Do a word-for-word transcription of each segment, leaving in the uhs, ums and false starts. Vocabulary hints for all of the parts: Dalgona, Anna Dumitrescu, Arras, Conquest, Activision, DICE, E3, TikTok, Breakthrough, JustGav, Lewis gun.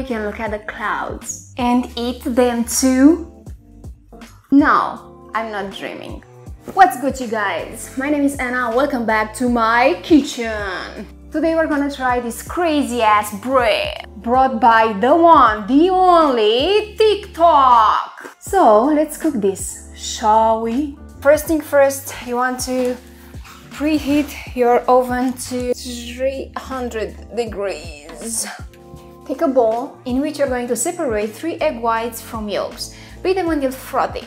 you can look at the clouds and eat them too? No, I'm not dreaming. What's good, you guys? My name is Anna, welcome back to my kitchen. Today we're gonna try this crazy ass bread brought by the one, the only TikTok. So let's cook this, shall we? First thing first, you want to preheat your oven to three hundred degrees. Take a bowl in which you're going to separate three egg whites from yolks. Beat them until frothy.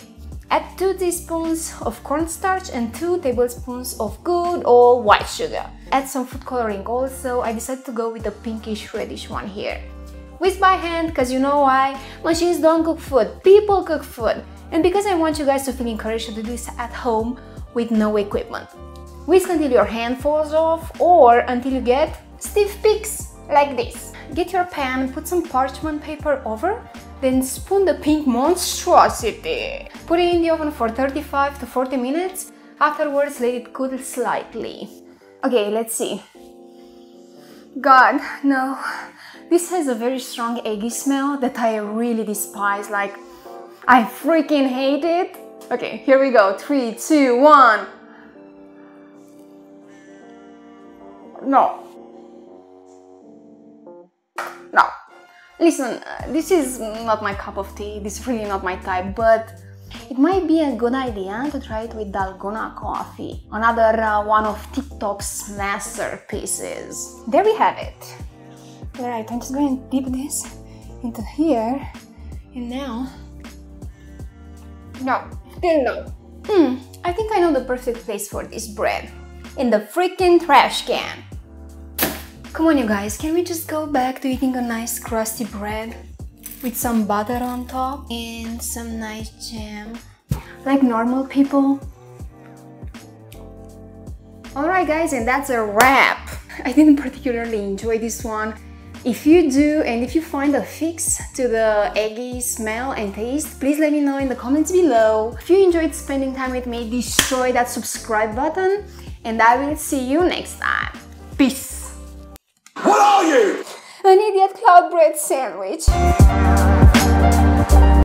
Add two teaspoons of cornstarch and two tablespoons of good old white sugar. Add some food coloring also. I decided to go with the pinkish reddish one here. Whisk by hand, because you know why? Machines don't cook food, people cook food. And because I want you guys to feel encouraged to do this at home with no equipment. Whisk until your hand falls off or until you get stiff peaks like this. Get your pan, put some parchment paper over, then spoon the pink monstrosity. Put it in the oven for thirty-five to forty minutes. Afterwards, let it cool slightly. Okay, let's see. God, no. This has a very strong eggy smell that I really despise. Like, I freaking hate it. Okay, here we go. Three, two, one. No. No. Listen, uh, this is not my cup of tea, this is really not my type, but it might be a good idea to try it with Dalgona coffee, another uh, one of TikTok's masterpieces. There we have it. Alright, I'm just going to dip this into here, and now... No, still no. Hmm, I think I know the perfect place for this bread. In the freaking trash can. Come on, you guys, can we just go back to eating a nice crusty bread with some butter on top and some nice jam like normal people? Alright guys, and that's a wrap. I didn't particularly enjoy this one. If you do, and if you find a fix to the eggy smell and taste, please let me know in the comments below. If you enjoyed spending time with me, destroy that subscribe button, and I will see you next time. Peace! An idiot cloud bread sandwich.